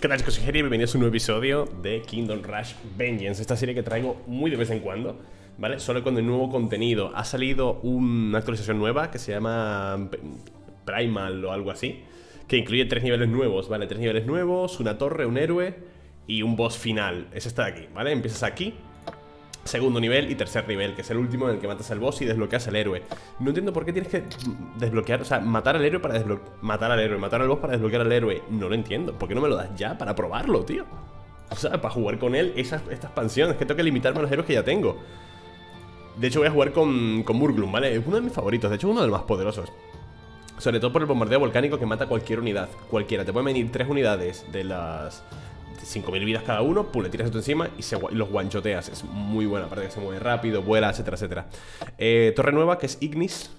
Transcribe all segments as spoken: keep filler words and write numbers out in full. ¿Qué tal, chicos? Bienvenidos a un nuevo episodio de Kingdom Rush Vengeance, esta serie que traigo muy de vez en cuando, ¿vale? Solo con el nuevo contenido. Ha salido una actualización nueva que se llama Primal o algo así, que incluye tres niveles nuevos, ¿vale? Tres niveles nuevos, una torre, un héroe y un boss final. Es esta de aquí, ¿vale? Empiezas aquí, segundo nivel y tercer nivel, que es el último en el que matas al boss y desbloqueas al héroe. No entiendo por qué tienes que desbloquear, o sea, matar al héroe para desbloquear, matar al héroe, matar al boss para desbloquear al héroe. No lo entiendo. ¿Por qué no me lo das ya para probarlo, tío? O sea, para jugar con él, esa, esta expansión. Es que tengo que limitarme a los héroes que ya tengo. De hecho, voy a jugar con, con Murglum, ¿vale? Es uno de mis favoritos, de hecho, uno de los más poderosos. Sobre todo por el bombardeo volcánico que mata cualquier unidad. Cualquiera, te pueden venir tres unidades de las cinco mil vidas cada uno, pues le tiras esto encima y, se, y los guanchoteas. Es muy buena, aparte que se mueve rápido, vuela, etcétera, etcétera. Eh, torre nueva, que es Ignis,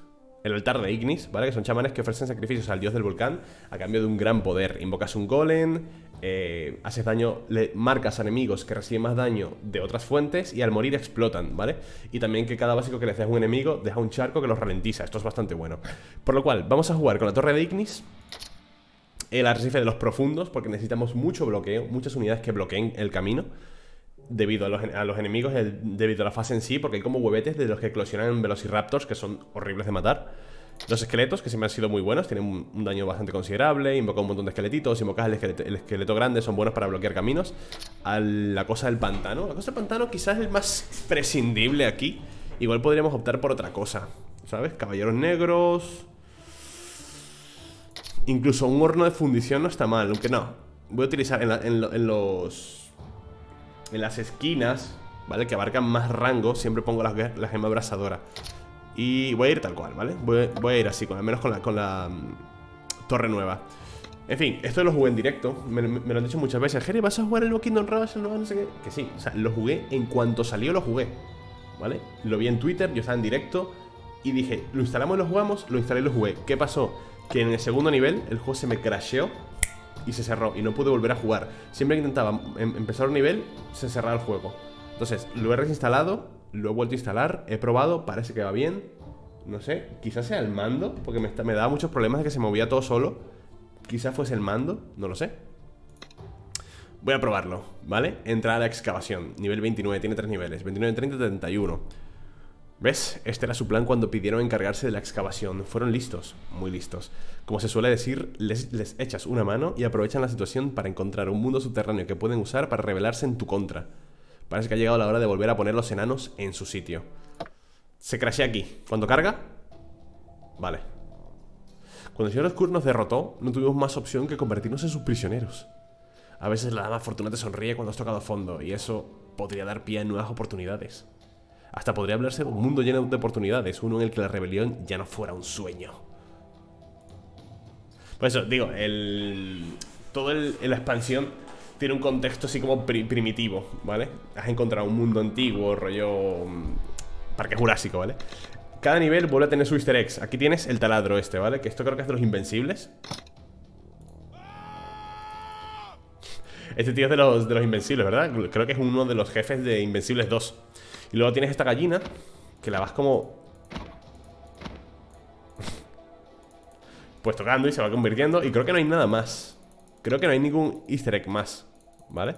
el altar de Ignis, ¿vale? Que son chamanes que ofrecen sacrificios al dios del volcán a cambio de un gran poder. Invocas un golem, eh, haces daño, le marcas a enemigos que reciben más daño de otras fuentes y al morir explotan, ¿vale? Y también que cada básico que le haces a un enemigo deja un charco que los ralentiza. Esto es bastante bueno. Por lo cual, vamos a jugar con la torre de Ignis, el arrecife de los profundos, porque necesitamos mucho bloqueo, muchas unidades que bloqueen el camino debido a los, a los enemigos, el, debido a la fase en sí, porque hay como huevetes de los que eclosionan velociraptors que son horribles de matar. Los esqueletos, que siempre han sido muy buenos, tienen un, un daño bastante considerable. Invoca un montón de esqueletitos, invocas el esqueleto, el esqueleto grande, son buenos para bloquear caminos. A la cosa del pantano, la cosa del pantano quizás es el más prescindible aquí. Igual podríamos optar por otra cosa, ¿sabes? Caballeros negros. Incluso un horno de fundición no está mal, aunque no. Voy a utilizar en, la, en, lo, en los... en las esquinas, ¿vale? Que abarcan más rango, siempre pongo la, la gema abrasadora. Y voy a ir tal cual, ¿vale? Voy, voy a ir así, con, al menos con la, con la um, torre nueva. En fin, esto lo jugué en directo. Me, me, me lo han dicho muchas veces. Jerry, ¿vas a jugar el nuevo Kingdom Rush? No, no sé qué. Que sí, o sea, lo jugué en cuanto salió, lo jugué, ¿vale? Lo vi en Twitter, yo estaba en directo y dije, lo instalamos y lo jugamos, lo instalé y lo jugué. ¿Qué pasó? Que en el segundo nivel el juego se me crasheó y se cerró y no pude volver a jugar. Siempre que intentaba em empezar un nivel, se cerraba el juego. Entonces, lo he reinstalado, lo he vuelto a instalar, he probado, parece que va bien. No sé, quizás sea el mando, porque me, me daba muchos problemas de que se movía todo solo. Quizás fuese el mando, no lo sé. Voy a probarlo, ¿vale? Entra a la excavación, nivel veintinueve, tiene tres niveles, veintinueve, treinta, treinta y uno. ¿Ves? Este era su plan cuando pidieron encargarse de la excavación. Fueron listos, muy listos. Como se suele decir, les, les echas una mano y aprovechan la situación para encontrar un mundo subterráneo que pueden usar para rebelarse en tu contra. Parece que ha llegado la hora de volver a poner los enanos en su sitio. Se crashea aquí. ¿Cuándo carga? Vale. Cuando el señor Oscuro nos derrotó, no tuvimos más opción que convertirnos en sus prisioneros. A veces la dama Fortuna te sonríe cuando has tocado a fondo, y eso podría dar pie a nuevas oportunidades. Hasta podría hablarse de un mundo lleno de oportunidades, uno en el que la rebelión ya no fuera un sueño. Por eso, digo, el... Todo el, la expansión tiene un contexto así como pri primitivo, ¿vale? Has encontrado un mundo antiguo, rollo... Parque Jurásico, ¿vale? Cada nivel vuelve a tener su easter eggs. Aquí tienes el taladro este, ¿vale? Que esto creo que es de los Invencibles. Este tío es de los, de los Invencibles, ¿verdad? Creo que es uno de los jefes de Invencibles dos. Y luego tienes esta gallina, que la vas como... pues tocando y se va convirtiendo. Y creo que no hay nada más. Creo que no hay ningún easter egg más, ¿vale?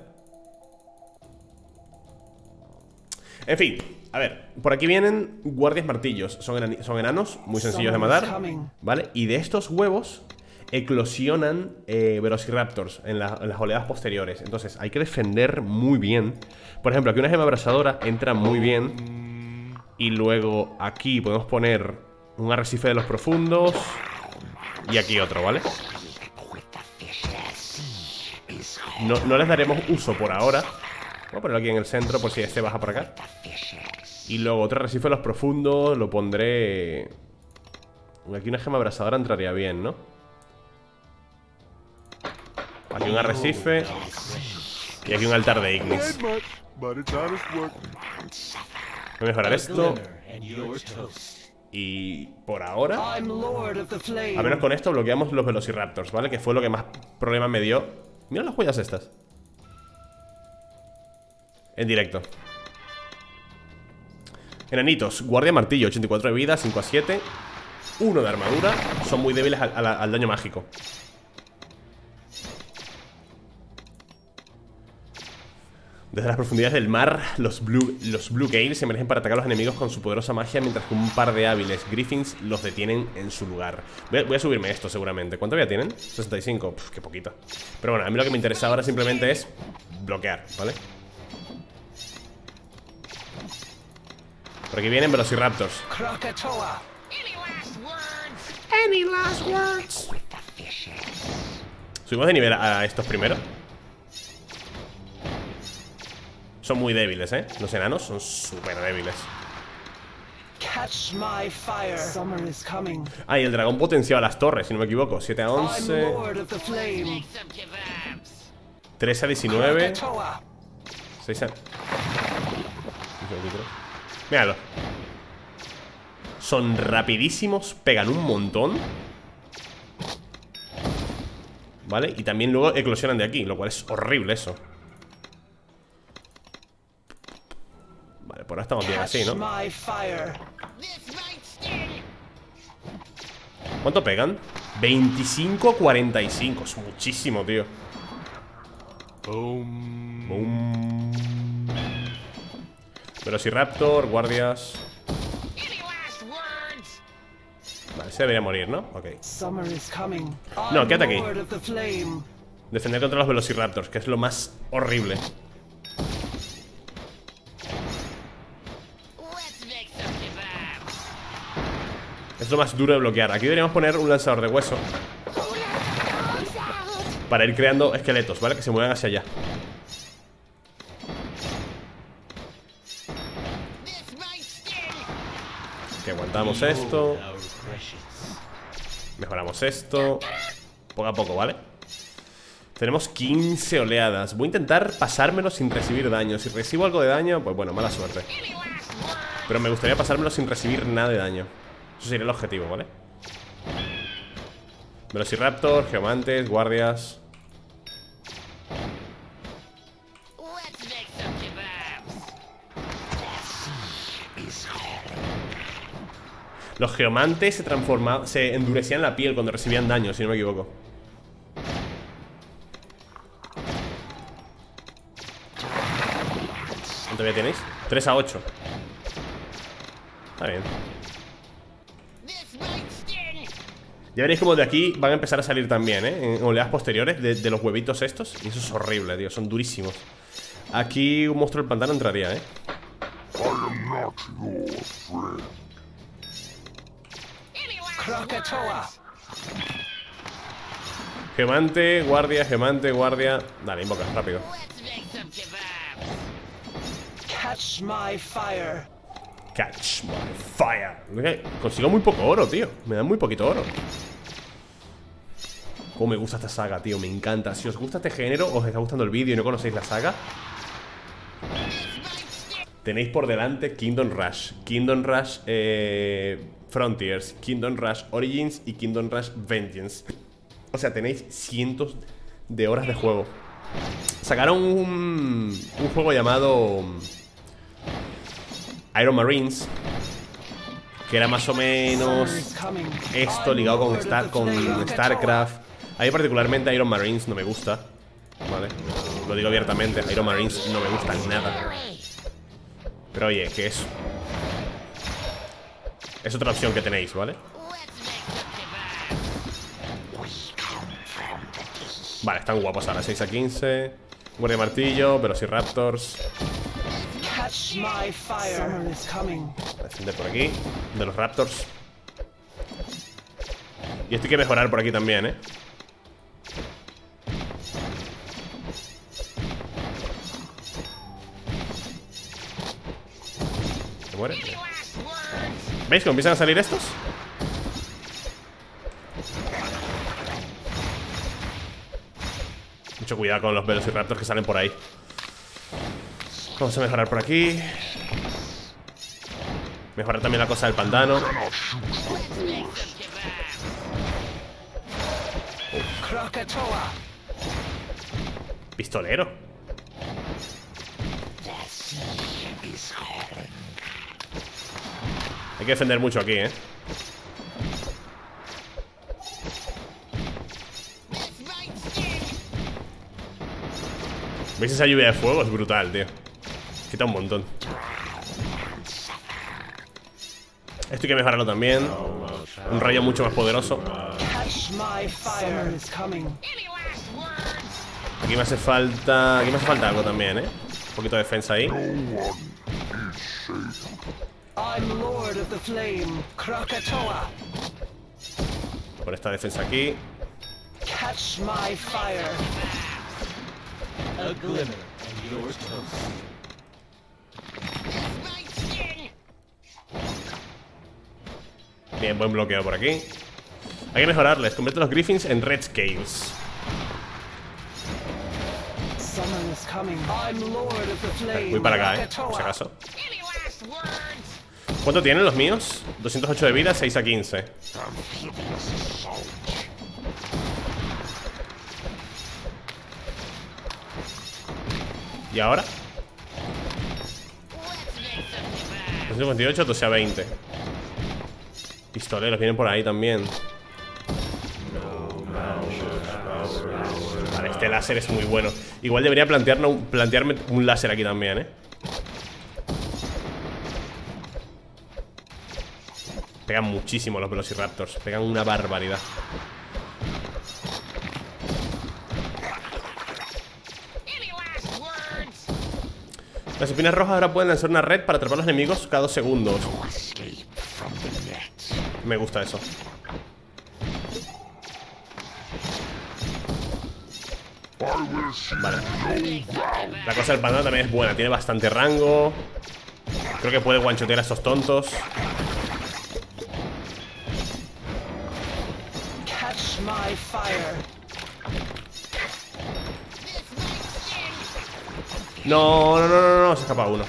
En fin, a ver, por aquí vienen guardias martillos. Son, enan son enanos, muy sencillos de matar, ¿vale? Y de estos huevos eclosionan eh, velociraptors en, la, en las oleadas posteriores. Entonces hay que defender muy bien. Por ejemplo, aquí una gema abrasadora entra muy bien. Y luego aquí podemos poner un arrecife de los profundos. Y aquí otro, ¿vale? No, no les daremos uso por ahora. Voy a ponerlo aquí en el centro por si este baja por acá. Y luego otro arrecife de los profundos. Lo pondré... Aquí una gema abrasadora entraría bien, ¿no? Aquí un arrecife. Y aquí un altar de Ignis. Voy a mejorar esto. Y por ahora, a menos con esto bloqueamos los velociraptors, ¿vale? Que fue lo que más problema me dio. Mira las huellas estas. En directo. Enanitos, guardia martillo, ochenta y cuatro de vida, cinco a siete, uno de armadura. Son muy débiles al, al, al daño mágico. Desde las profundidades del mar, los Blue, los Blue Gales se emergen para atacar a los enemigos con su poderosa magia, mientras que un par de hábiles Griffins los detienen en su lugar. Voy a, voy a subirme esto seguramente. ¿Cuánto ya tienen? sesenta y cinco. Puf, qué poquito. Pero bueno, a mí lo que me interesa ahora simplemente es bloquear, ¿vale? Por aquí vienen Velociraptors. Krakatoa. Any last words? Subimos de nivel a estos primero. Son muy débiles, ¿eh? Los enanos son súper débiles. Catch my fire. Summer is coming. Ah, y el dragón potenciaba las torres, si no me equivoco. siete a once. tres a diecinueve. seis a... Míralo. Son rapidísimos, pegan un montón. Vale, y también luego eclosionan de aquí, lo cual es horrible eso. Vale, por ahora estamos bien así, ¿no? ¿Cuánto pegan? veinticinco a cuarenta y cinco, es muchísimo, tío. Boom. Boom. Velociraptor, guardias. Vale, se debería morir, ¿no? Ok. No, quédate aquí. Defender contra los Velociraptors, que es lo más horrible. Es lo más duro de bloquear. Aquí deberíamos poner un lanzador de hueso para ir creando esqueletos, ¿vale? Que se muevan hacia allá. Que aguantamos esto. Mejoramos esto. Poco a poco, ¿vale? Tenemos quince oleadas. Voy a intentar pasármelo sin recibir daño. Si recibo algo de daño, pues bueno, mala suerte. Pero me gustaría pasármelo sin recibir nada de daño. Eso sería el objetivo, ¿vale? Velociraptor, geomantes, guardias. Los geomantes se transformaban, se endurecían la piel cuando recibían daño, si no me equivoco. ¿Cuánto ya tenéis? tres a ocho. Está bien. Ya veréis como de aquí van a empezar a salir también, ¿eh? En oleadas posteriores de, de los huevitos estos. Y eso es horrible, tío, son durísimos. Aquí un monstruo del pantano entraría, ¿eh? Gemante, guardia, gemante, guardia. Dale, invoca, rápido. Catch my fire. Catch my fire. Consigo muy poco oro, tío. Me dan muy poquito oro. Cómo me gusta esta saga, tío, me encanta. Si os gusta este género, os está gustando el vídeo y no conocéis la saga, tenéis por delante Kingdom Rush, Kingdom Rush eh, Frontiers, Kingdom Rush Origins y Kingdom Rush Vengeance. O sea, tenéis cientos de horas de juego. Sacaron un, un juego llamado Iron Marines, que era más o menos esto ligado con, Star, con Starcraft. A mí particularmente Iron Marines no me gusta, ¿vale? Lo digo abiertamente, Iron Marines no me gusta nada. Pero oye, que es... es otra opción que tenéis, ¿vale? Vale, están guapos ahora, seis a quince. Guardia martillo, Velociraptors. Descender por aquí, de los Raptors. Y esto hay que mejorar por aquí también, ¿eh? ¿Se muere? ¿Veis cómo empiezan a salir estos? Mucho cuidado con los Velociraptors que salen por ahí. Vamos a mejorar por aquí. Mejorar también la cosa del pantano. Oh. Pistolero. Hay que defender mucho aquí, ¿eh? ¿Veis esa lluvia de fuego? Es brutal, tío. Quita un montón. Esto hay que mejorarlo también. Un rayo mucho más poderoso. Aquí me hace falta... Aquí me hace falta algo también, ¿eh? Un poquito de defensa ahí. Por esta defensa aquí. Bien, buen bloqueo por aquí. Hay que mejorarles. Convierte los Griffins en Red Scales. Voy para acá, eh, por si acaso. ¿Cuánto tienen los míos? doscientos ocho de vida, seis a quince. ¿Y ahora? doscientos cincuenta y ocho, doce a veinte. Pistoleros vienen por ahí también. Vale, este láser es muy bueno. Igual debería plantearnos, plantearme un láser aquí también, ¿eh? Pegan muchísimo los velociraptors. Pegan una barbaridad. Las espinas rojas ahora pueden lanzar una red para atrapar a los enemigos cada dos segundos. Me gusta eso. Vale. La cosa del pantano también es buena. Tiene bastante rango. Creo que puede guanchotear a estos tontos. Catch my fire. No, no, no, no, no, se escapa uno.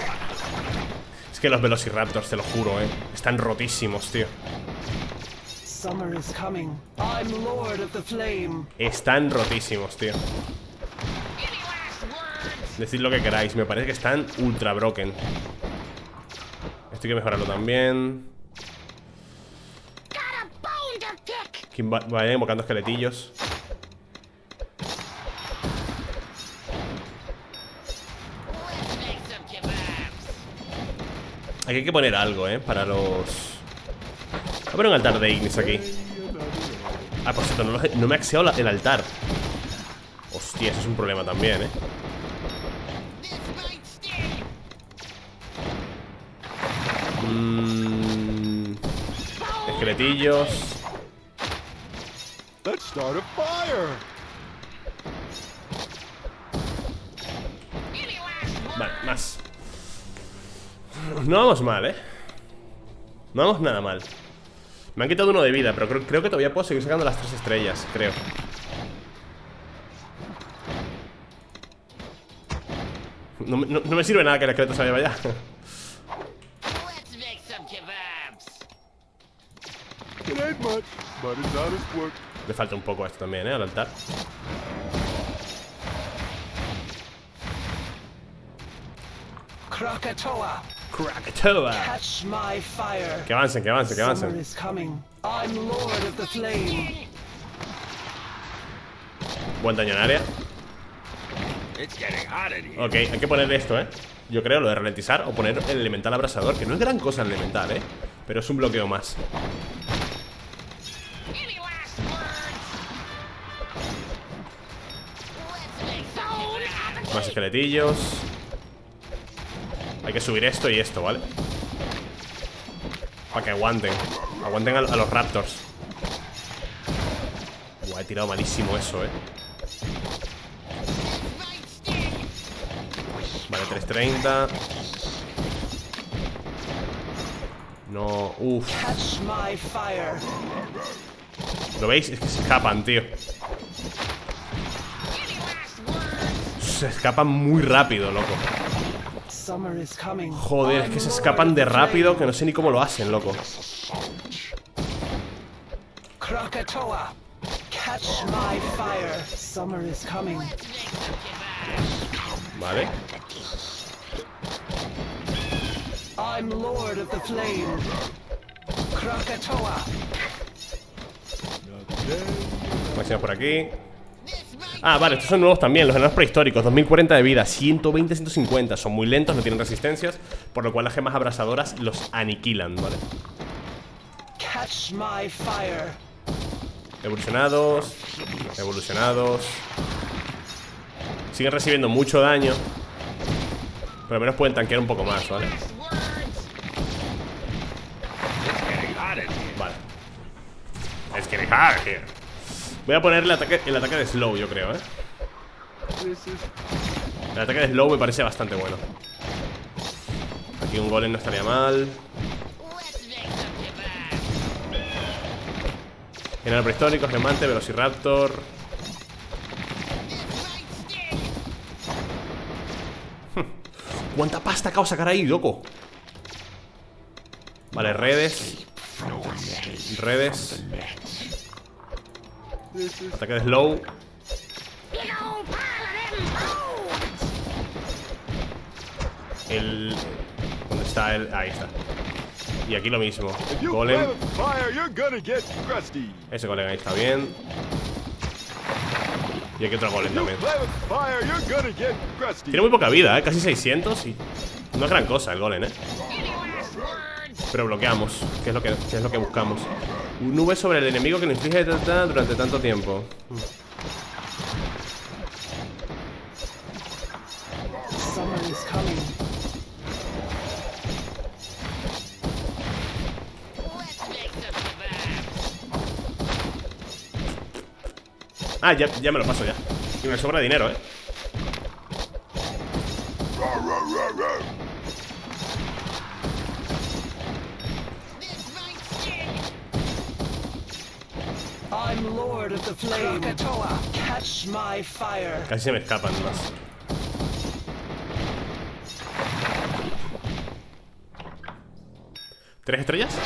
Es que los velociraptors, te lo juro, eh. Están rotísimos, tío. Están rotísimos, tío. Decid lo que queráis, me parece que están ultra broken. Esto hay que mejorarlo también. Que vayan invocando esqueletillos. Aquí hay que poner algo, ¿eh? Para los... Voy a poner un altar de Ignis aquí. Ah, por cierto, no, no me ha axeado el altar. Hostia, eso es un problema también, ¿eh? Mm... Esqueletillos. Vale, más. No vamos mal, eh. No vamos nada mal. Me han quitado uno de vida, pero creo, creo que todavía puedo seguir sacando las tres estrellas, creo. No, no, no me sirve nada que el esqueleto se vaya para allá. Le falta un poco a esto también, eh, al altar. Krakatoa. Krakatoa. Catch my fire. Que avancen, que avancen, que avancen. I'm Lord of the Flame. Buen daño en área. Ok, hay que poner esto, eh. Yo creo, lo de ralentizar o poner el elemental abrasador. Que no es gran cosa el elemental, eh. Pero es un bloqueo más. Más esqueletillos. Hay que subir esto y esto, ¿vale? Para que aguanten. Aguanten a, a los raptors. Buah, he tirado malísimo eso, ¿eh? Vale, trescientos treinta. No, uff. ¿Lo veis? Es que se escapan, tío. Se escapan muy rápido, loco. Joder, es que se escapan de rápido, que no sé ni cómo lo hacen, loco. Vale. Máxima por aquí. Ah, vale, estos son nuevos también, los enanos prehistóricos. Dos mil cuarenta de vida, ciento veinte, ciento cincuenta. Son muy lentos, no tienen resistencias, por lo cual las gemas abrasadoras los aniquilan, ¿vale? Catch my fire. Evolucionados, evolucionados. Siguen recibiendo mucho daño, pero al menos pueden tanquear un poco más, ¿vale? Vale. Es que voy a poner el ataque, el ataque de slow, yo creo, ¿eh? El ataque de slow me parece bastante bueno. Aquí un golem no estaría mal. Enano prehistórico, remante, velociraptor. ¿Cuánta pasta acabo de sacar ahí, loco? Vale, redes. Redes. Ataque de slow. El... ¿Dónde está el...? Ahí está. Y aquí lo mismo. Golem. Ese golem ahí está bien. Y aquí otro golem también. Tiene muy poca vida, ¿eh? Casi seiscientos y... No es gran cosa el golem, ¿eh? Pero bloqueamos, que es lo que, que, es lo que buscamos. Nube sobre el enemigo que nos inflige durante tanto tiempo. Ah, ya, ya me lo paso ya. Y me sobra dinero, ¿eh? Casi se me escapan más. ¿Tres estrellas?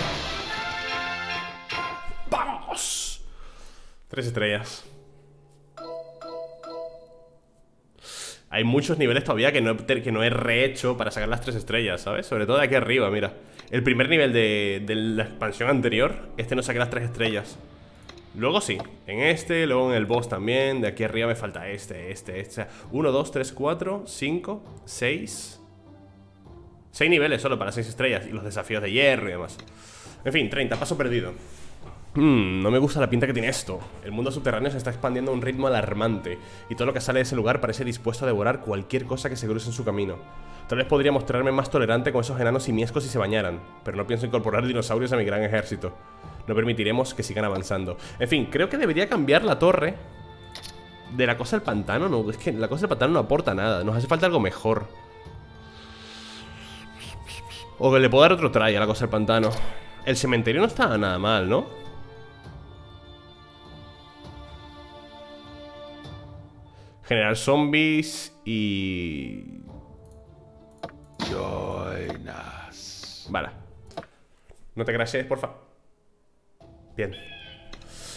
¡Vamos! Tres estrellas. Hay muchos niveles todavía que no, he, que no he rehecho para sacar las tres estrellas, ¿sabes? Sobre todo de aquí arriba, mira. El primer nivel de, de la expansión anterior, este no saqué las tres estrellas. Luego sí, en este, luego en el boss también. De aquí arriba me falta este, este, este. uno, dos, tres, cuatro, cinco, seis. seis niveles solo para seis estrellas. Y los desafíos de hierro y demás. En fin, treinta, paso perdido. Hmm, no me gusta la pinta que tiene esto. El mundo subterráneo se está expandiendo a un ritmo alarmante, y todo lo que sale de ese lugar parece dispuesto a devorar cualquier cosa que se cruce en su camino. Tal vez podría mostrarme más tolerante con esos enanos simiescos si se bañaran, pero no pienso incorporar dinosaurios a mi gran ejército. No permitiremos que sigan avanzando. En fin, creo que debería cambiar la torre de la cosa del pantano. No, es que la cosa del pantano no aporta nada. Nos hace falta algo mejor. O que le puedo dar otro try a la cosa del pantano. El cementerio no está nada mal, ¿no? Generar zombies y... Joinas. Vale. No te crashes, porfa. Bien.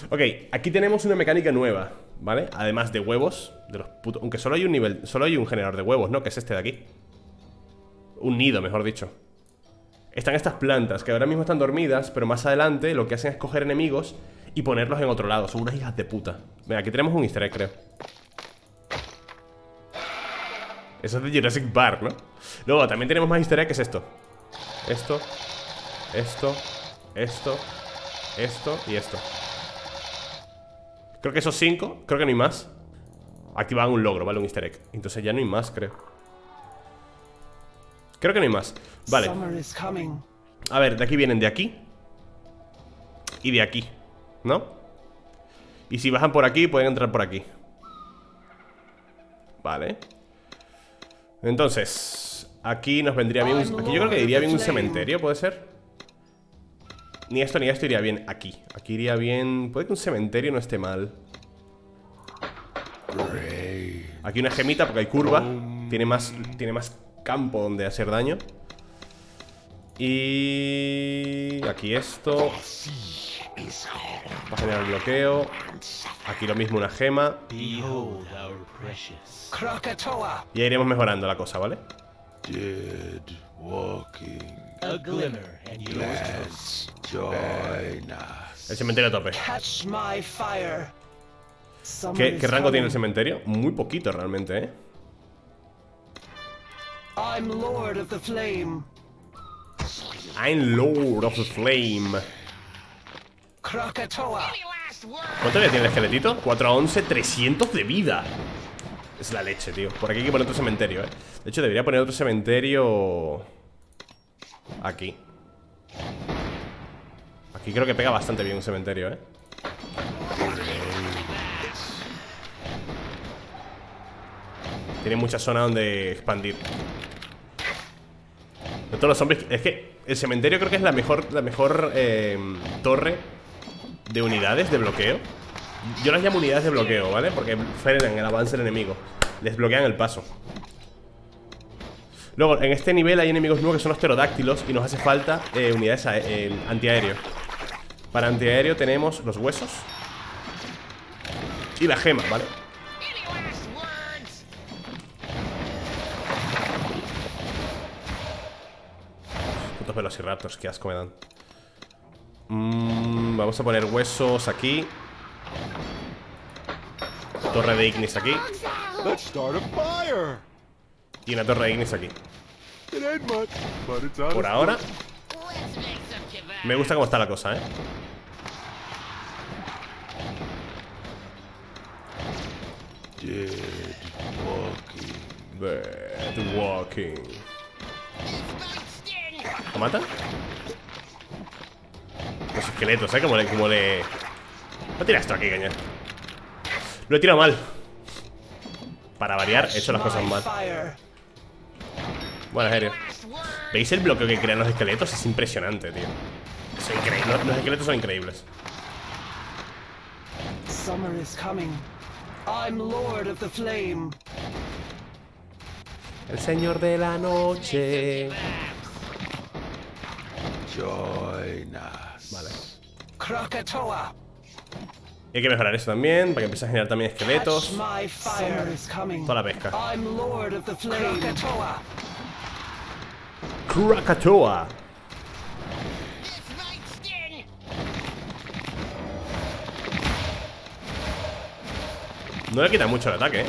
Ok, aquí tenemos una mecánica nueva, ¿vale? Además de huevos de los putos... Aunque solo hay un nivel... Solo hay un generador de huevos, ¿no? Que es este de aquí. Un nido, mejor dicho. Están estas plantas que ahora mismo están dormidas, pero más adelante lo que hacen es coger enemigos y ponerlos en otro lado. Son unas hijas de puta. Venga, aquí tenemos un easter egg, creo. Eso es de Jurassic Park, ¿no? Luego, también tenemos más easter egg, que es esto. Esto, esto, esto, esto y esto. Creo que esos cinco, creo que no hay más. Activan un logro, ¿vale? Un easter egg. Entonces ya no hay más, creo. Creo que no hay más. Vale. A ver, de aquí vienen de aquí y de aquí, ¿no? Y si bajan por aquí, pueden entrar por aquí. Vale. Entonces, aquí nos vendría bien un... Aquí yo creo que iría bien un cementerio, ¿puede ser? Ni esto ni esto iría bien aquí. Aquí iría bien... Puede que un cementerio no esté mal. Aquí una gemita porque hay curva. Tiene más... Tiene más campo donde hacer daño. Y... aquí esto para generar bloqueo. Aquí lo mismo, una gema. Y ahí iremos mejorando la cosa, ¿vale? El cementerio a tope. ¿Qué, ¿Qué rango tiene el cementerio? Muy poquito realmente, ¿eh? I'm Lord of the Flame. I'm Lord of the Flame. Krakatoa. ¿Cuánto le tiene el esqueletito? cuatro a once, trescientos de vida. Es la leche, tío. Por aquí hay que poner otro cementerio, eh. De hecho, debería poner otro cementerio. Aquí. Aquí creo que pega bastante bien un cementerio, eh. Tiene mucha zona donde expandir. De todos los zombies. Es que el cementerio creo que es la mejor, la mejor eh, torre de unidades de bloqueo. Yo las llamo unidades de bloqueo, ¿vale? Porque frenan el avance del enemigo. Les bloquean el paso. Luego, en este nivel hay enemigos nuevos que son los pterodáctilos. Y nos hace falta eh, unidades eh, antiaéreo. Para antiaéreo tenemos los huesos y la gema, ¿vale? Putos velociraptors, qué asco me dan. Mm, vamos a poner huesos aquí. Torre de Ignis aquí. Y una torre de Ignis aquí. Por ahora me gusta cómo está la cosa, eh. Dead walking. Dead walking. ¿Lo mata? Los esqueletos, ¿eh? Como le... Como le... No tiras esto aquí, caña. Lo he tirado mal. Para variar, he hecho las cosas mal. Bueno, en serio. ¿Veis el bloqueo que crean los esqueletos? Es impresionante, tío. Es increíble. Los esqueletos son increíbles. El señor de la noche. Vale. Krakatoa. Hay que mejorar eso también, para que empiece a generar también esqueletos. Toda la pesca. Krakatoa. No le quita mucho el ataque, eh.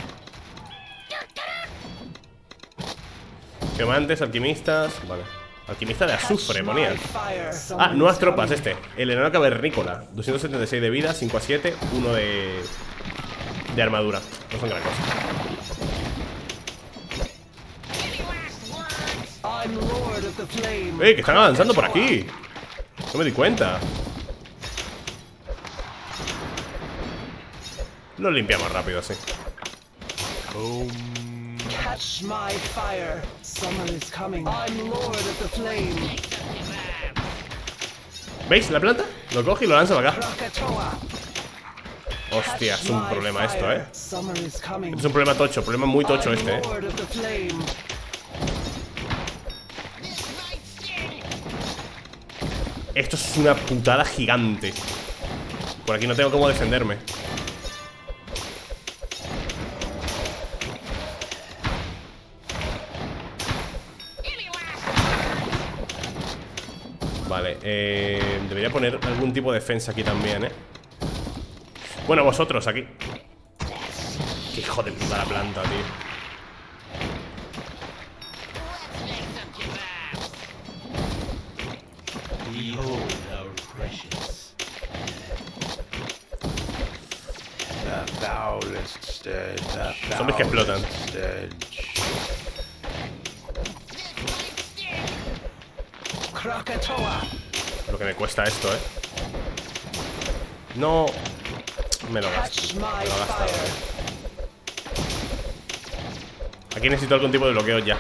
Geomantes, alquimistas. Vale. Alquimista de azufre, ponía. Ah, nuevas tropas, este. El enano cavernícola. doscientos setenta y seis de vida, cinco a siete, uno de... de armadura. No son gran cosa. ¡Ey, que están avanzando por aquí! No me di cuenta. Lo limpiamos rápido, así. Um... Catch my fire. Summer is coming. I'm Lord of the Flame. ¿Veis la planta? Lo coge y lo lanza para acá. Hostia, es un problema esto, eh. Es un problema tocho, problema muy tocho este, eh. Esto es una putada gigante. Por aquí no tengo cómo defenderme. Vale, eh, debería poner algún tipo de defensa aquí también, eh. Bueno, vosotros, aquí. Qué hijo de puta la planta, tío. Zombies que explotan. Lo que me cuesta esto, eh. No. Me lo gasto. Me lo gasto, eh. Aquí necesito algún tipo de bloqueo ya.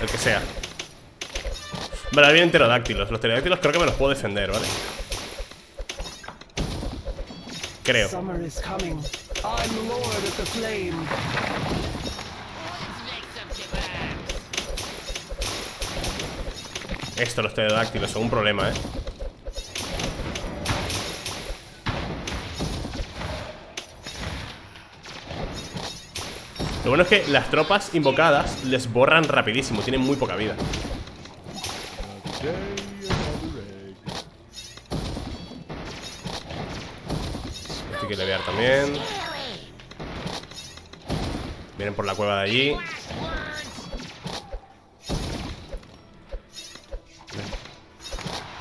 El que sea. Vale, ahí vienen pterodáctilos. Los pterodáctilos creo que me los puedo defender, ¿vale? Creo. Esto, los pterodáctilos, son un problema, eh. Lo bueno es que las tropas invocadas les borran rapidísimo, tienen muy poca vida. aquí le voy a dar también. Vienen por la cueva de allí.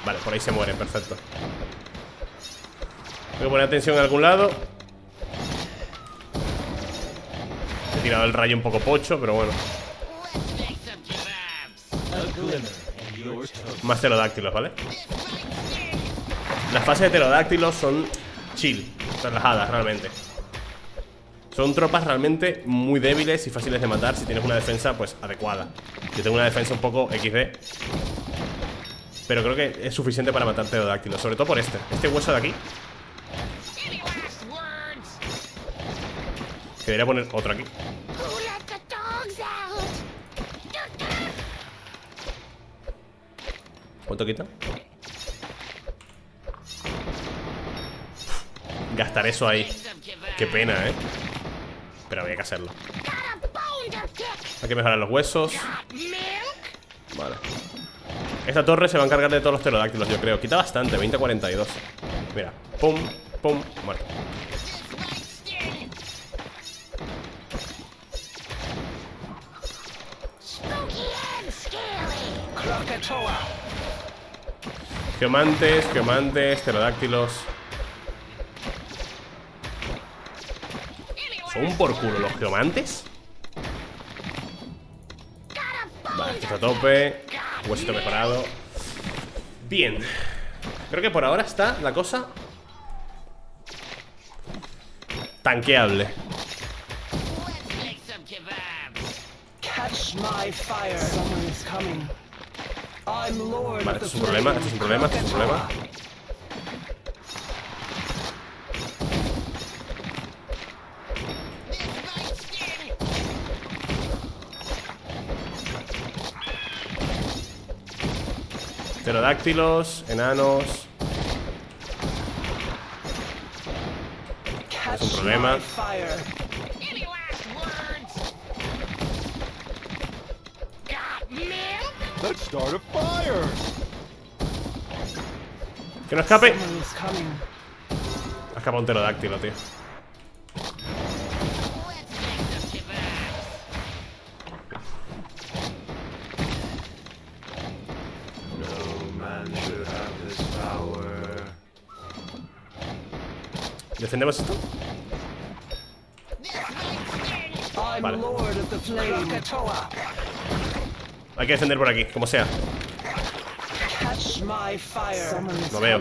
Vale, por ahí se mueren, perfecto. Tengo que poner atención en algún lado. He tirado el rayo un poco pocho, pero bueno. Más pterodáctilos, ¿vale? Las fases de pterodáctilos son chill, relajadas realmente. Son tropas realmente muy débiles y fáciles de matar si tienes una defensa pues adecuada. Yo tengo una defensa un poco equis de, pero creo que es suficiente para matar pterodáctilos, sobre todo por este, este hueso de aquí. Que debería poner otro aquí. ¿Cuánto quita? Gastar eso ahí. Qué pena, ¿eh? Pero había que hacerlo. Hay que mejorar los huesos. Vale. Esta torre se va a encargar de todos los pterodáctilos, yo creo. Quita bastante, veinte a cuarenta y dos. Mira, pum, pum, muerto. Geomantes, geomantes, pterodáctilos. ¿Son por culo los geomantes? Vale, esto a tope. Huesito preparado. Bien. Creo que por ahora está la cosa tanqueable. Vale, esto es un problema, esto es un problema, esto es un problema. Pterodáctilos, enanos. Es un problema. Que no escape. Ha escapado un pterodáctilo, tío. ¿Defendemos esto? Vale. Hay que defender por aquí, como sea. No veo.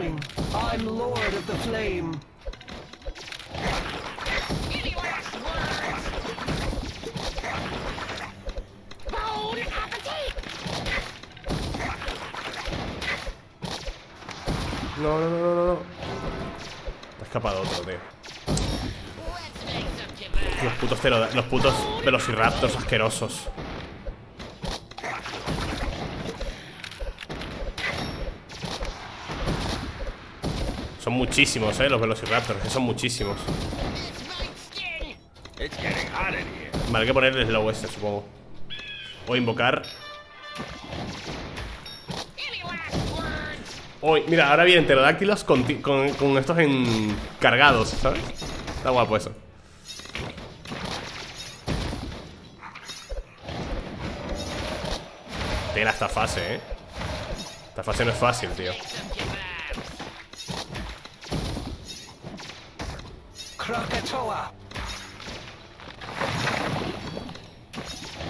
No, no, no, no, no. Escapado otro, tío. Los putos teroda- los putos velociraptors asquerosos. Son muchísimos, eh, los velociraptors, que son muchísimos. Vale, hay que ponerles la U S, supongo. O invocar. Hoy, mira, ahora vienen pterodáctilos con, con, con estos encargados, ¿sabes? Está guapo eso. Tela esta fase, ¿eh? Esta fase no es fácil, tío.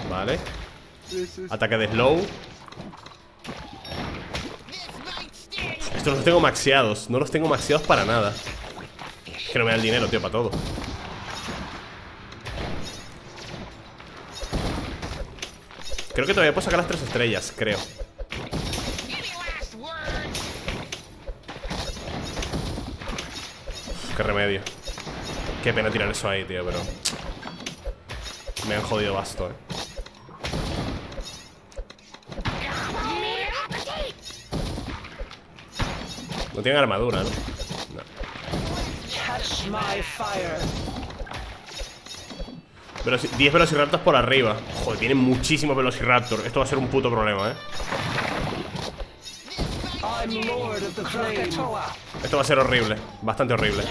Vale. Ataque de slow. Estos los tengo maxeados, no los tengo maxeados para nada. Es que no me da el dinero, tío, para todo. Creo que todavía puedo sacar las tres estrellas, creo. Uf, qué remedio. Qué pena tirar eso ahí, tío, pero me han jodido basto, eh. No tienen armadura, ¿no? No. Veloci diez velociraptors por arriba. Joder, tienen muchísimos velociraptors. Esto va a ser un puto problema, ¿eh? Esto va a ser horrible. Bastante horrible.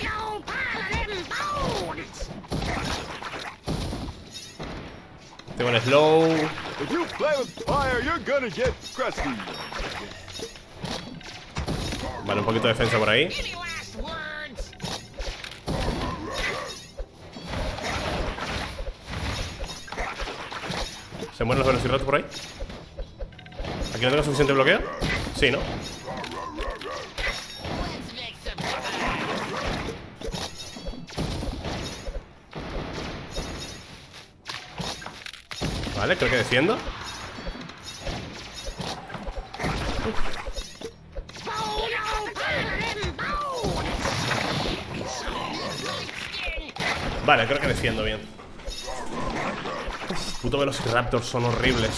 Tengo el slow. Vale, un poquito de defensa por ahí. ¿Se mueren los velociraptors por ahí? ¿Aquí no tengo suficiente bloqueo? Sí, ¿no? Vale, creo que defiendo. Vale, creo que defiendo bien. Uf, puto velociraptors son horribles.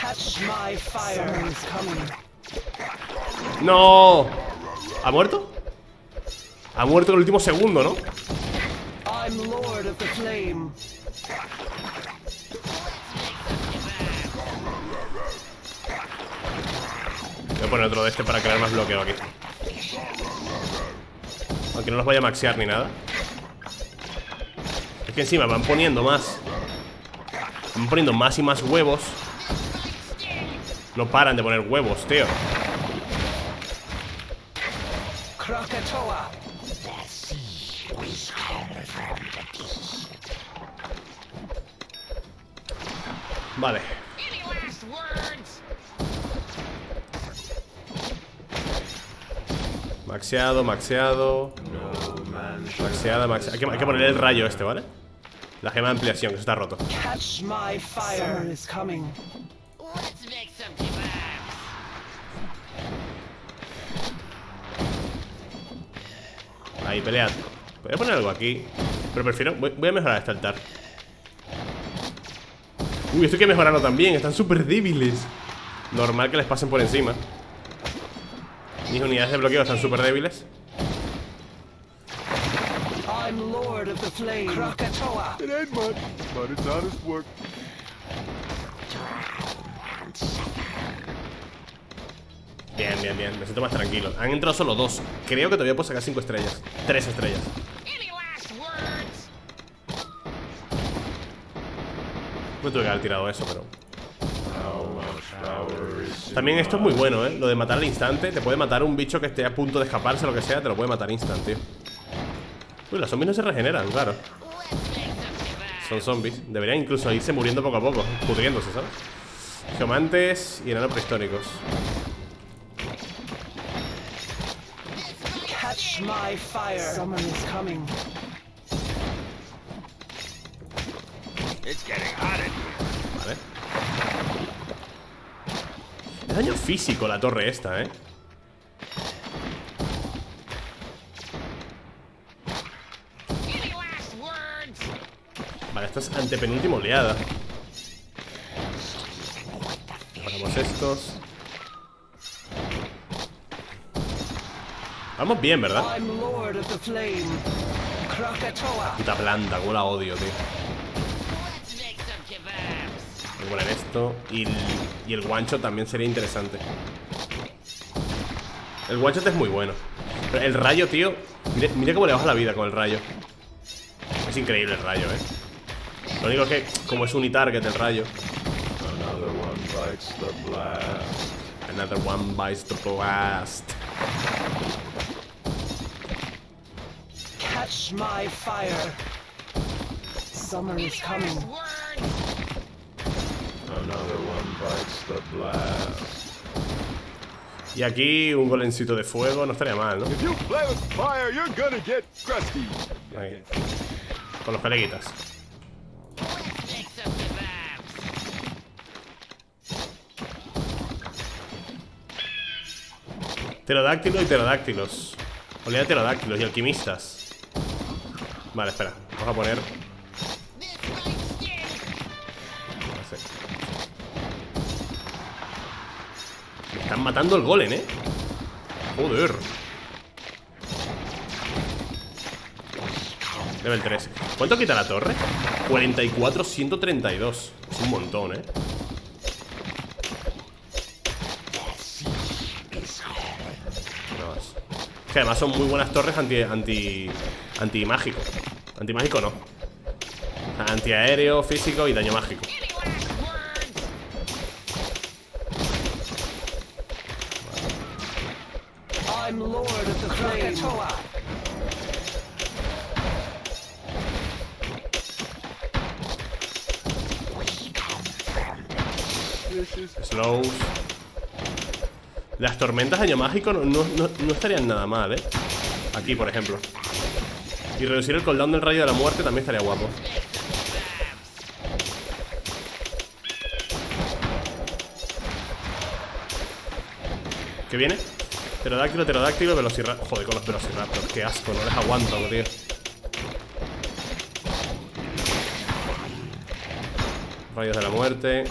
Catch my fire is coming. No. ¿Ha muerto? Ha muerto en el último segundo, ¿no? I'm Lord of the Flame. Voy a poner otro de este para crear más bloqueo aquí. Aunque no los vaya a maxear ni nada. Es que encima van poniendo más. Van poniendo más y más huevos. No paran de poner huevos, tío. Vale. Maxeado, maxeado. Maxeada, maxeada. Hay que, hay que ponerle el rayo este, ¿vale? La gema de ampliación, que se está roto. Ahí, pelead. Voy a poner algo aquí. Pero prefiero... Voy, voy a mejorar este altar. Uy, esto hay que mejorarlo también. Están súper débiles. Normal que les pasen por encima. Mis unidades de bloqueo están súper débiles. Bien, bien, bien, me siento más tranquilo. Han entrado solo dos. Creo que todavía puedo sacar cinco estrellas. Tres estrellas. No tuve que haber tirado eso, pero... También esto es muy bueno, ¿eh? Lo de matar al instante. Te puede matar un bicho que esté a punto de escaparse, lo que sea. Te lo puede matar instant, tío. Uy, los zombies no se regeneran, claro. Son zombies. Deberían incluso irse muriendo poco a poco. Pudriéndose, ¿sabes? Geomantes y enanos prehistóricos. Catch my fire. Someone is coming. It's getting hot in here. Vale. Es daño físico la torre esta, eh. Vale, esto es antepenúltima oleada. Mejoramos estos. Vamos bien, ¿verdad? Puta planta, como la odio, tío. Voy a poner esto. Y el, y el guancho también sería interesante. El guancho es muy bueno. Pero el rayo, tío. Mira, mira cómo le baja la vida con el rayo. Es increíble el rayo, eh. Lo único es que, como es unitarget el rayo. Another one bites the blast. Another one bites the blast. Catch my fire. Summer is coming. Another one bites the blast. Y aquí un golencito de fuego no estaría mal, ¿no? Ahí. Con los peleguitas. Pterodáctilos y pterodáctilos. Oleada de pterodáctilos y alquimistas. Vale, espera. Vamos a poner... Me están matando el golem, eh. Joder. Level tres. ¿Cuánto quita la torre? cuarenta y cuatro, ciento treinta y dos. Es un montón, eh. Que además son muy buenas torres anti... anti... antimágico. Antimágico no. Antiaéreo, físico y daño mágico. Slows. Las tormentas de daño mágico no, no, no estarían nada mal, ¿eh? Aquí, por ejemplo. Y reducir el cooldown del rayo de la muerte también estaría guapo. ¿Qué viene? Pterodáctilo, pterodáctilo, velociraptor. Joder, con los velociraptors, qué asco, no les aguanto, tío. Rayos de la muerte.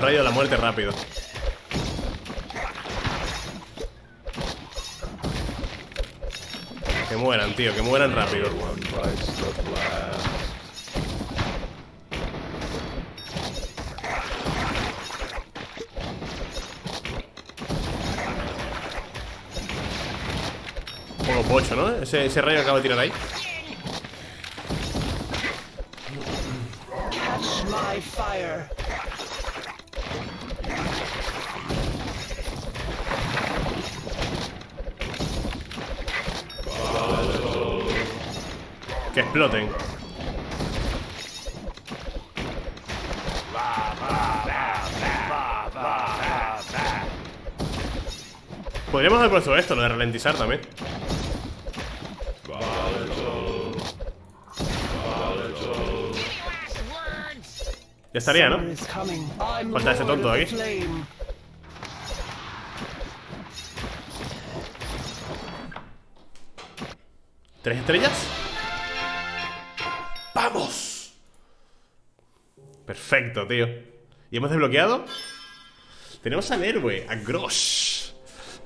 Rayo de la muerte rápido. Que mueran, tío, que mueran rápido. Juego pocho, ¿no? Ese, ese rayo que acabo de tirar ahí. Que exploten. Podríamos haber puesto esto, lo de ralentizar también. Ya estaría, ¿no? Falta ese tonto de aquí. ¿Tres estrellas? ¡Vamos! Perfecto, tío. ¿Y hemos desbloqueado? Tenemos al héroe, a Grosh.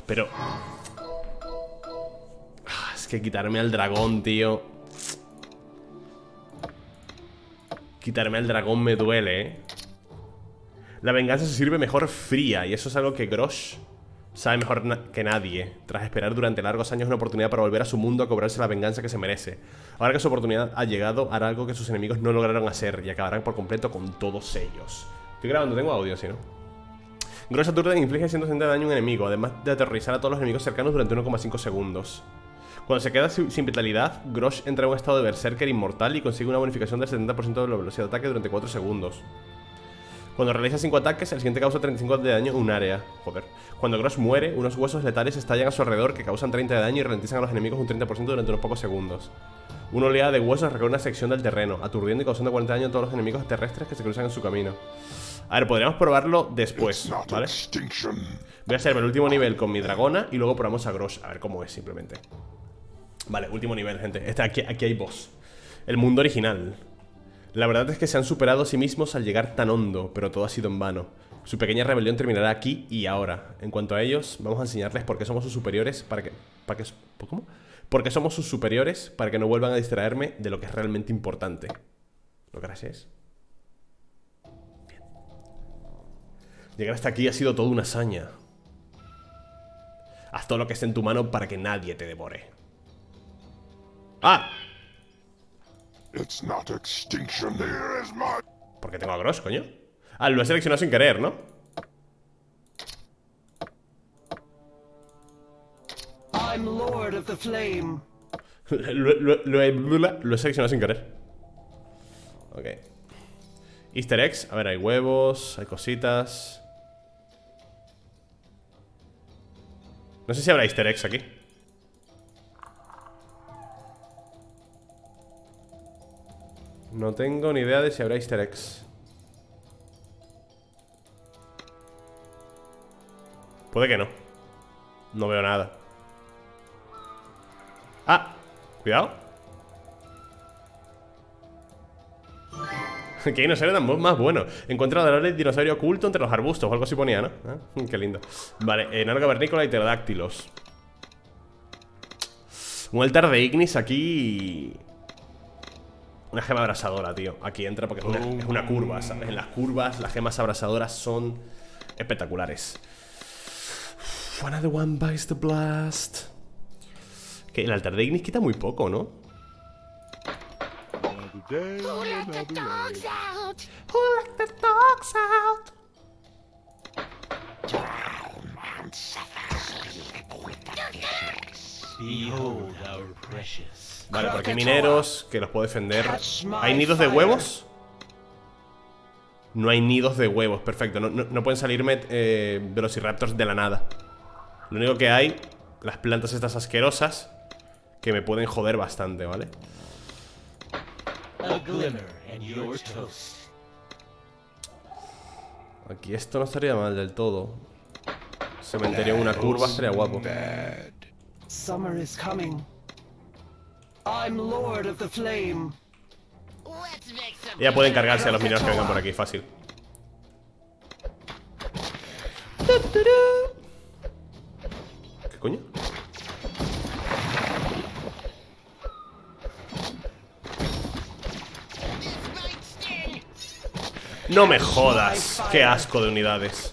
Pero... es que quitarme al dragón, tío. Quitarme al dragón me duele, ¿eh? La venganza se sirve mejor fría. Y eso es algo que Grosh sabe mejor na que nadie. Tras esperar durante largos años una oportunidad para volver a su mundo a cobrarse la venganza que se merece. Ahora que su oportunidad ha llegado, hará algo que sus enemigos no lograron hacer. Y acabarán por completo con todos ellos. Estoy grabando, tengo audio, ¿sí, no? Grosh aturde e inflige ciento sesenta de daño a un enemigo, además de aterrorizar a todos los enemigos cercanos durante uno coma cinco segundos. Cuando se queda sin vitalidad, Grosh entra en un estado de berserker inmortal y consigue una bonificación del setenta por ciento de la velocidad de ataque durante cuatro segundos. Cuando realiza cinco ataques, el siguiente causa treinta y cinco de daño en un área. Joder. Cuando Grosh muere, unos huesos letales estallan a su alrededor que causan treinta de daño y ralentizan a los enemigos un treinta por ciento durante unos pocos segundos. Una oleada de huesos recorre una sección del terreno, aturdiendo y causando cuarenta de daño a todos los enemigos terrestres que se cruzan en su camino. A ver, podríamos probarlo después, ¿vale? Voy a hacerme el último nivel con mi dragona y luego probamos a Grosh, a ver cómo es simplemente. Vale, último nivel, gente. Este, aquí, aquí hay boss. El mundo original. La verdad es que se han superado a sí mismos al llegar tan hondo, pero todo ha sido en vano. Su pequeña rebelión terminará aquí y ahora. En cuanto a ellos, vamos a enseñarles por qué somos sus superiores para que... ¿Para que ¿Cómo? Por qué somos sus superiores para que no vuelvan a distraerme de lo que es realmente importante. Lo que gracias. Bien. Llegar hasta aquí ha sido toda una hazaña. Haz todo lo que esté en tu mano para que nadie te devore. ¡Ah! ¿Por qué tengo a Grosh, coño? Ah, lo he seleccionado sin querer, ¿no? I'm Lord of the Flame. lo, lo, lo, lo, lo he seleccionado sin querer. Ok. Easter eggs. A ver, hay huevos, hay cositas. No sé si habrá easter eggs aquí. No tengo ni idea de si habrá easter eggs. Puede que no. No veo nada. Ah, cuidado. Qué dinosaurio tan más bueno. Encuentra el dinosaurio oculto entre los arbustos o algo así ponía, ¿no? ¿Eh? Qué lindo. Vale, enano cavernícola y pterodáctilos. Un altar de Ignis aquí. Una gema abrasadora, tío. Aquí entra porque es una, es una curva, ¿sabes? En las curvas las gemas abrasadoras son espectaculares. Another one bites the blast. Que el altar de Ignis quita muy poco, ¿no? Who let the dogs out? Who let the dogs out? Drown and suffer, sleep with the kings. Behold our precious. Vale, porque hay mineros que los puedo defender. ¿Hay nidos de huevos? No hay nidos de huevos, perfecto. No, no, no pueden salirme eh, velociraptors de la nada. Lo único que hay, las plantas estas asquerosas que me pueden joder bastante, ¿vale? Aquí esto no estaría mal del todo. Cementerio en una curva estaría guapo. Summer is coming. I'm Lord of the Flame. Ya pueden cargarse a los mineros que vengan por aquí, fácil. ¿Qué coño? No me jodas, qué asco de unidades.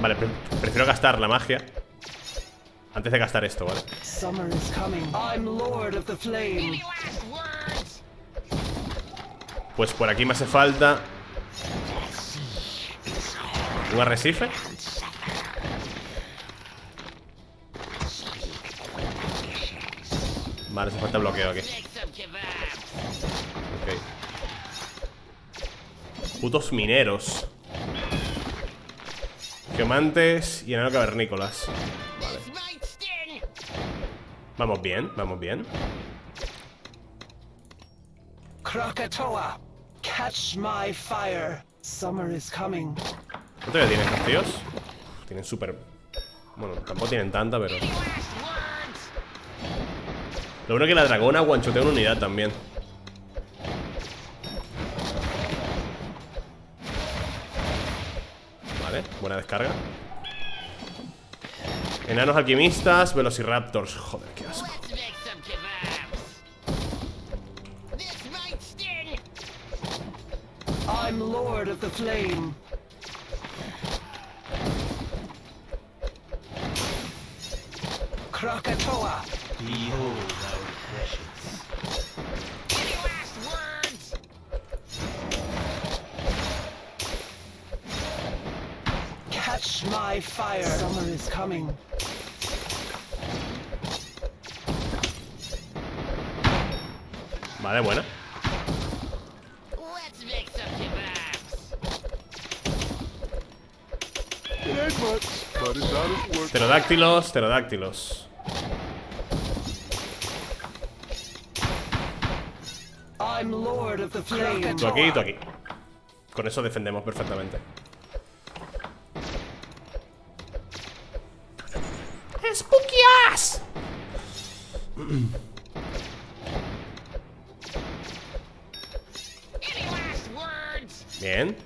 Vale, pre prefiero gastar la magia antes de gastar esto, ¿vale? Pues por aquí me hace falta un arrecife. Vale, hace falta bloqueo aquí. Ok. Putos mineros, geomantes y enano cavernícolas. Vamos bien, vamos bien. Krakatoa, catch my fire. Summer is coming. ¿Cuánto ya tienen estos tíos? Tienen súper... Bueno, tampoco tienen tanta, pero... Lo bueno es que la dragona guanchotea una unidad también. Vale, buena descarga. Enanos alquimistas, velociraptors. Joder, qué asco. I'm Lord of the Flame. Krakatoa. Behold our precious. Any last words? Catch my fire. Summer is coming. Vale, buena. Pterodáctilos, pterodáctilos. Tú aquí y tú aquí. Con eso defendemos perfectamente. ¡Spooky ass! Bien.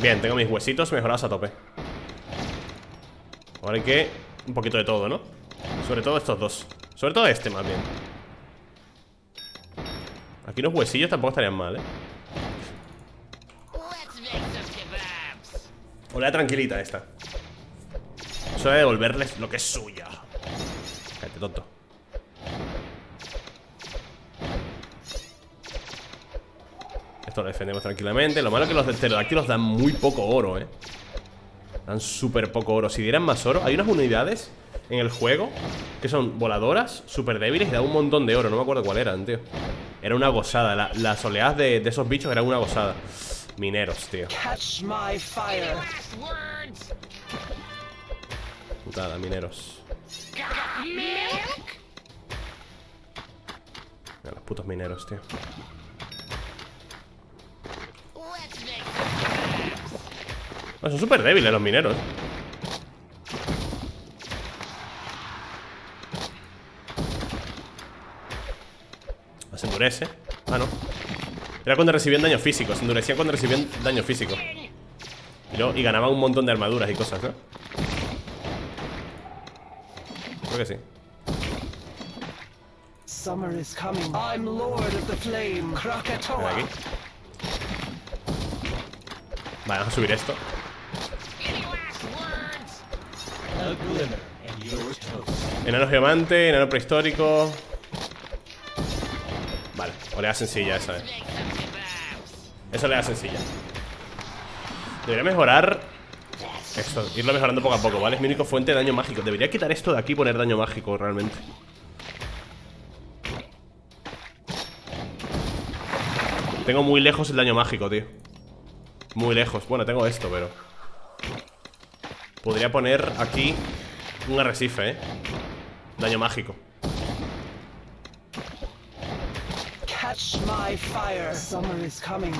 Bien, tengo mis huesitos mejorados a tope. Ahora hay que... un poquito de todo, ¿no? Sobre todo estos dos. Sobre todo este, más bien. Aquí los huesillos tampoco estarían mal, ¿eh? Olea tranquilita esta. Eso de devolverles lo que es suyo. Cállate, tonto. Esto lo defendemos tranquilamente. Lo malo es que los pterodáctilos dan muy poco oro, eh. Dan súper poco oro. Si dieran más oro, hay unas unidades en el juego que son voladoras, súper débiles y dan un montón de oro. No me acuerdo cuál eran, tío. Era una gozada. La, las oleadas de, de esos bichos eran una gozada. Mineros, tío. Putada, mineros. Mira, los putos mineros, tío. No, son súper débiles los mineros. Se endurece. Ah, no. Era cuando recibían daño físico. Se endurecían cuando recibían daño físico. Y Yo, y ganaba un montón de armaduras y cosas, ¿no? Creo que sí. Summer is coming. I'm Lord of the Flame, Krakatoa. Aquí. Vale, vamos a subir esto. Enano geomante, enano prehistórico. Vale, oleada sencilla esa, eh. Esa oleada sencilla. Debería mejorar esto, irlo mejorando poco a poco, ¿vale? Es mi única fuente de daño mágico. Debería quitar esto de aquí y poner daño mágico realmente. Tengo muy lejos el daño mágico, tío. Muy lejos. Bueno, tengo esto, pero podría poner aquí un arrecife, ¿eh? Daño mágico. Catch my fire. Summer is coming.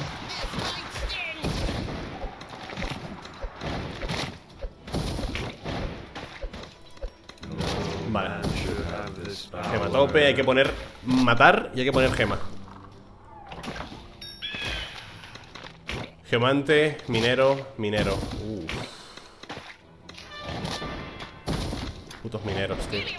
Vale. Gema tope, hay que poner matar y hay que poner gema. Geomante, minero, minero. Uh. Putos mineros, tío. Eh,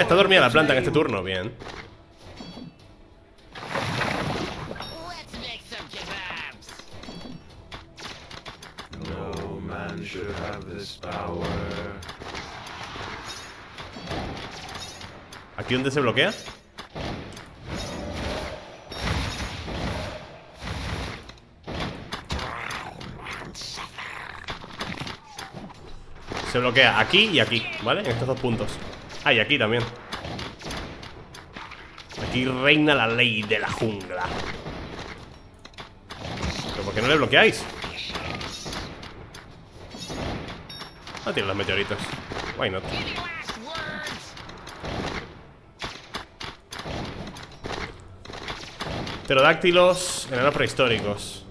está dormida la planta en este turno, bien. No man should have this power. ¿Aquí dónde se bloquea? Se bloquea aquí y aquí, ¿vale? En estos dos puntos. Ah, y aquí también. Aquí reina la ley de la jungla. ¿Pero por qué no le bloqueáis? Ah, tiene los meteoritos. Why not? Pterodáctilos, enanos prehistóricos.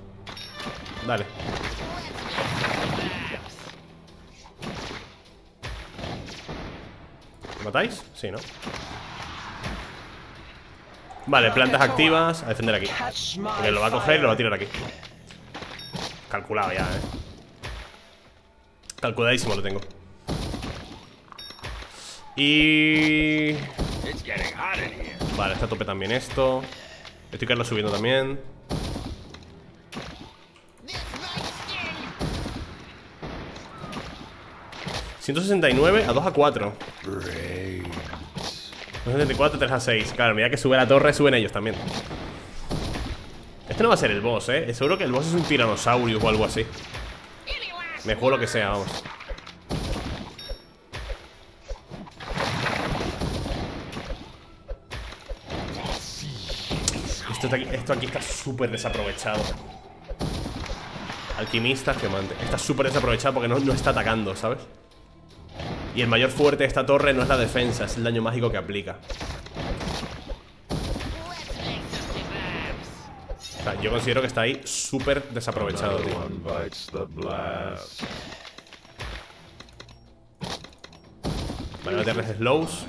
Dale. ¿Lo matáis? Sí, ¿no? Vale, plantas activas. A defender aquí. Porque lo va a coger y lo va a tirar aquí. Calculado ya, ¿eh? Calculadísimo lo tengo. Y... vale, está a tope también esto. Estoy Carlos subiendo también. ciento sesenta y nueve a dos a cuatro. ciento setenta y cuatro, tres a seis. Claro, mira que sube la torre, suben ellos también. Este no va a ser el boss, eh. Seguro que el boss es un tiranosaurio o algo así. Me juego lo que sea, vamos. Esto aquí, esto aquí está súper desaprovechado. Alquimista, geomante. Está súper desaprovechado porque no, no está atacando, ¿sabes? Y el mayor fuerte de esta torre no es la defensa, es el daño mágico que aplica. O sea, yo considero que está ahí súper desaprovechado, tío. Vale, no tienes slows.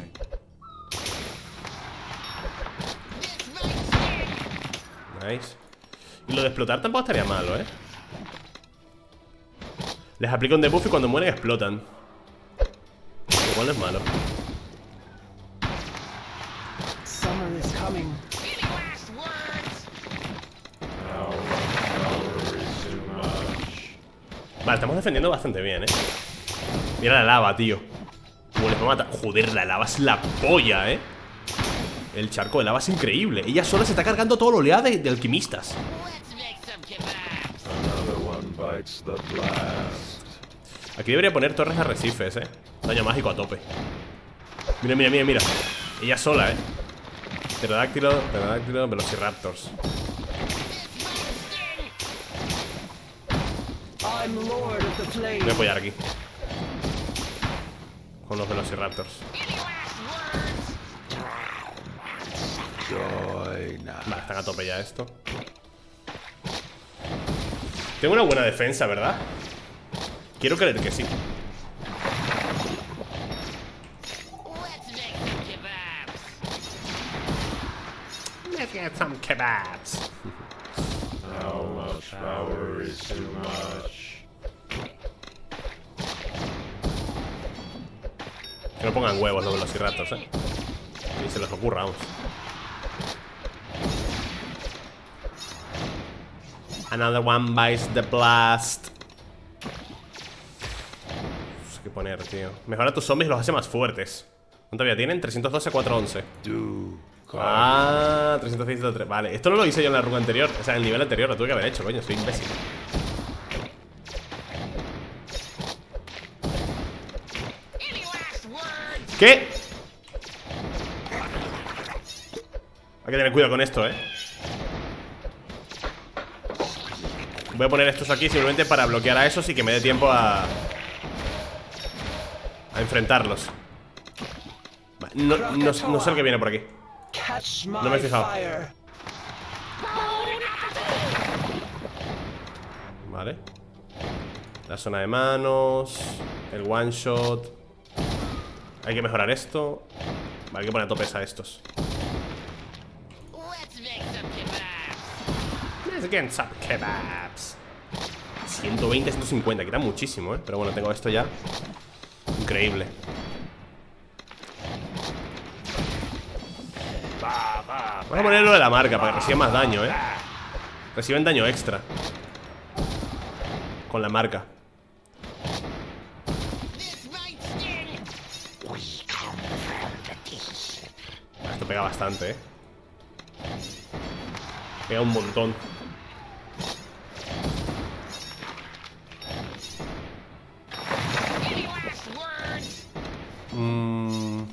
Nice. Y lo de explotar tampoco estaría malo, ¿eh? Les aplico un debuff y cuando mueren explotan. Igual no es malo. Vale, estamos defendiendo bastante bien, ¿eh? Mira la lava, tío. Como les va a matar. Joder, la lava es la polla, ¿eh? El charco de lava es increíble. Ella sola se está cargando todo la oleada de, de alquimistas. Aquí debería poner torres arrecifes, eh. Daño mágico a tope. Mira, mira, mira, mira. Ella sola, eh. Pterodáctilo, pterodáctilo, velociraptors. Voy a apoyar aquí con los velociraptors. Vale, están a tope ya esto. Tengo una buena defensa, ¿verdad? Quiero creer que sí. some kebabs. How much power is too much? Que no pongan huevos los velociraptors, eh. Ni se les ocurra, vamos. Another one bites the blast. Uf, ¿qué poner, tío? Mejora tus zombies, los hace más fuertes. ¿Cuánto todavía tienen? trescientos doce, cuatrocientos once. Ah, trescientos diez, trescientos tres. Vale, esto no lo hice yo en la ruta anterior. O sea, en el nivel anterior lo tuve que haber hecho, coño. Soy imbécil. ¿Qué? Hay que tener cuidado con esto, eh. Voy a poner estos aquí simplemente para bloquear a esos y que me dé tiempo a... a enfrentarlos. No, no, no, no sé el que viene por aquí. No me he fijado. Vale. La zona de manos. El one shot. Hay que mejorar esto. Vale, hay que poner a topes a estos. Let's get some kebabs. ciento veinte, ciento cincuenta, quita muchísimo, eh. Pero bueno, tengo esto ya. Increíble. Vamos a ponerlo de la marca para que reciban más daño, eh. Reciben daño extra con la marca. Esto pega bastante, eh. Pega un montón. Mmm.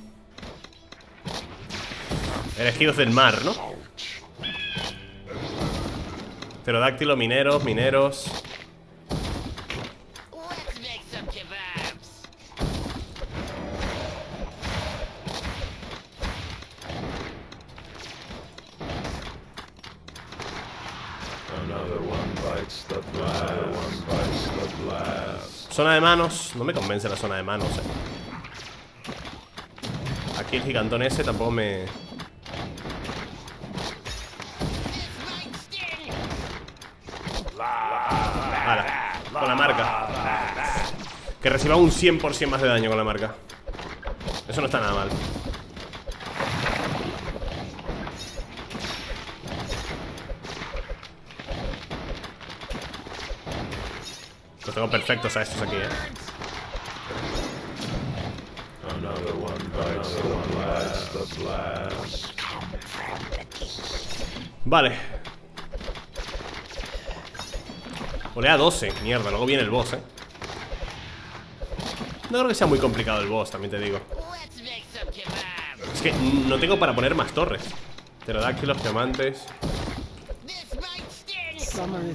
Elegidos del mar, ¿no? Pterodáctilo, mineros, mineros. Zona de manos. No me convence la zona de manos, eh. Aquí el gigantón ese tampoco me... Con la marca. Que reciba un cien por ciento más de daño con la marca. Eso no está nada mal. Los tengo perfectos a estos aquí, eh. Vale. Olea doce, mierda, luego viene el boss, eh. No creo que sea muy complicado el boss, también te digo. Es que no tengo para poner más torres. Pterodáctilos, diamantes. Nah,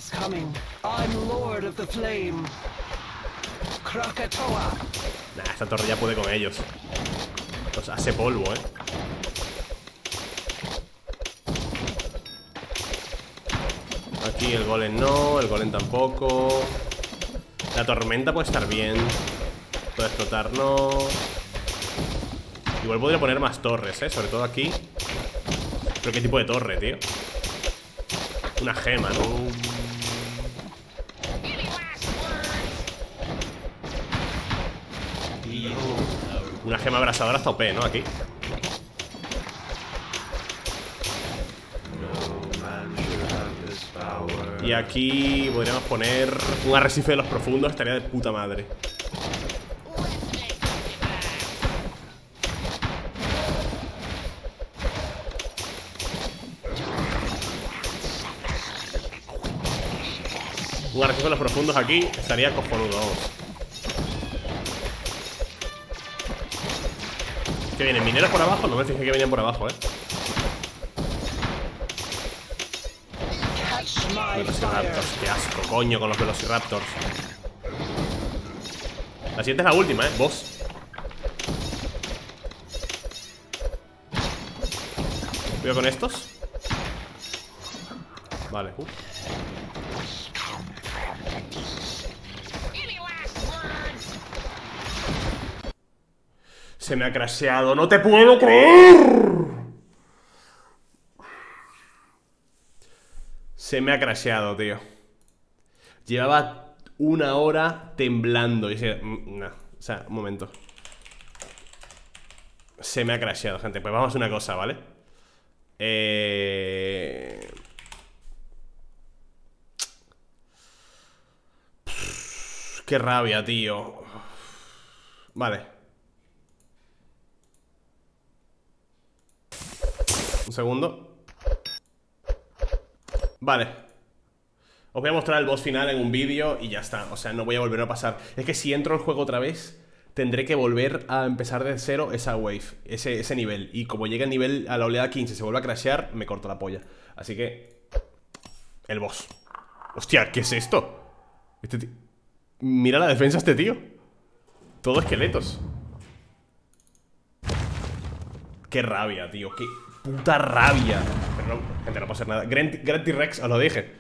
esta torre ya puede con ellos. Los hace polvo, eh. Aquí el golem no, el golem tampoco. La tormenta puede estar bien. Puede explotar, no. Igual podría poner más torres, eh, sobre todo aquí. Pero qué tipo de torre, tío. Una gema, ¿no? Una gema abrasadora hasta O P, ¿no? Aquí. Y aquí podríamos poner un arrecife de los profundos, estaría de puta madre. Un arrecife de los profundos aquí estaría cojonudo, vamos. ¿Qué vienen? ¿Mineros por abajo? No me fijé que venían por abajo, eh. Velociraptors, qué asco, coño, con los velociraptors. La siguiente es la última, eh, boss. Cuidado con estos. Vale, uh. Se me ha crasheado, no te puedo creer. Se me ha crasheado, tío. Llevaba una hora temblando y se... No, o sea, un momento. Se me ha crasheado, gente. Pues vamos a una cosa, ¿vale? Eh... Pff, qué rabia, tío. Vale. Un segundo. Vale. Os voy a mostrar el boss final en un vídeo y ya está. O sea, no voy a volver a pasar. Es que si entro al juego otra vez... Tendré que volver a empezar de cero esa wave, ese, ese nivel. Y como llegue al nivel, a la oleada quince, se vuelve a crashear, me corto la polla. Así que... El boss. Hostia, ¿qué es esto? Este tío... Mira la defensa este tío. Todo esqueletos. Qué rabia, tío. Qué puta rabia. Pero no, gente, no puedo hacer nada. Grand, Grand T-Rex, os lo dije.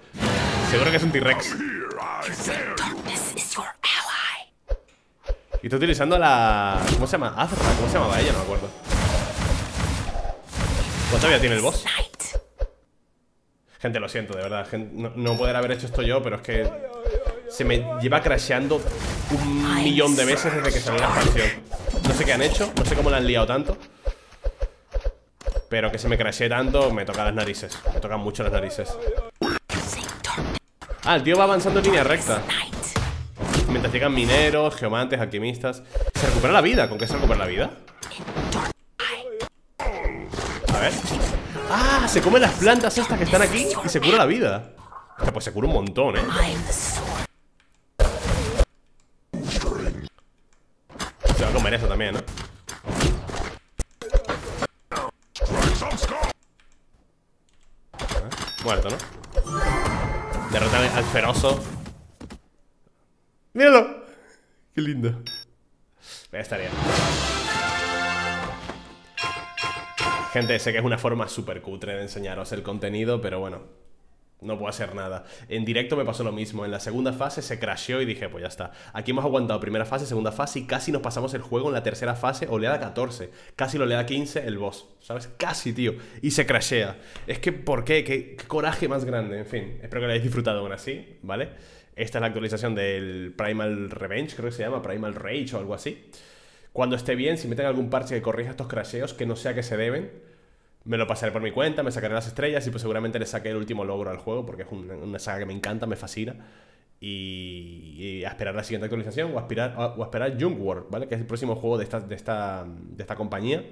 Seguro que es un T-Rex. Y está utilizando la... ¿Cómo se llama? Azra, ¿cómo se llamaba ella? No me acuerdo. ¿Cuánta vida tiene el boss? Gente, lo siento, de verdad. Gente, no, no poder haber hecho esto yo, pero es que... Se me lleva crasheando un millón de veces desde que salió la expansión. No sé qué han hecho, no sé cómo la han liado tanto. Pero que se me crashee tanto, me toca las narices. Me tocan mucho las narices. Ah, el tío va avanzando en línea recta. Mientras llegan mineros, geomantes, alquimistas. ¿Se recupera la vida? ¿Con qué se recupera la vida? A ver. ¡Ah! Se comen las plantas estas que están aquí y se cura la vida. O sea, pues se cura un montón, ¿eh? Se va a comer eso también, ¿no? Muerto, ¿no? Derrotar al ferozo. ¡Míralo! ¡Qué lindo! Ya estaría. Gente, sé que es una forma súper cutre de enseñaros el contenido, pero bueno, no puedo hacer nada. En directo me pasó lo mismo. En la segunda fase se crasheó y dije, pues ya está. Aquí hemos aguantado primera fase, segunda fase y casi nos pasamos el juego en la tercera fase, oleada catorce. Casi la oleada quince, el boss. ¿Sabes? Casi, tío. Y se crashea. Es que, ¿por qué? ¿Qué, qué coraje más grande? En fin, espero que lo hayáis disfrutado aún así, ¿vale? Esta es la actualización del Primal Revenge, creo que se llama, Primal Rage o algo así. Cuando esté bien, si meten algún parche que corrija estos crasheos, que no sé a qué se deben, me lo pasaré por mi cuenta, me sacaré las estrellas y pues seguramente le saqué el último logro al juego, porque es una, una saga que me encanta, me fascina. Y, y a esperar la siguiente actualización o a esperar, o a esperar Junk War, ¿vale? Que es el próximo juego de esta, de esta, de esta compañía,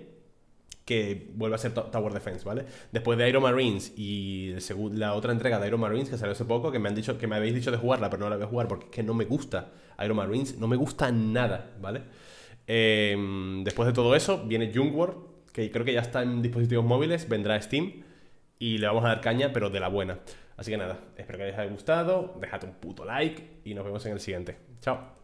que vuelve a ser Tower Defense, ¿vale? Después de Iron Marines y la otra entrega de Iron Marines que salió hace poco, que me han dicho, que me habéis dicho de jugarla, pero no la voy a jugar porque es que no me gusta Iron Marines, no me gusta nada, ¿vale? Eh, después de todo eso viene Junk War, que creo que ya está en dispositivos móviles, vendrá Steam y le vamos a dar caña, pero de la buena. Así que nada, espero que les haya gustado, dejad un puto like y nos vemos en el siguiente. Chao.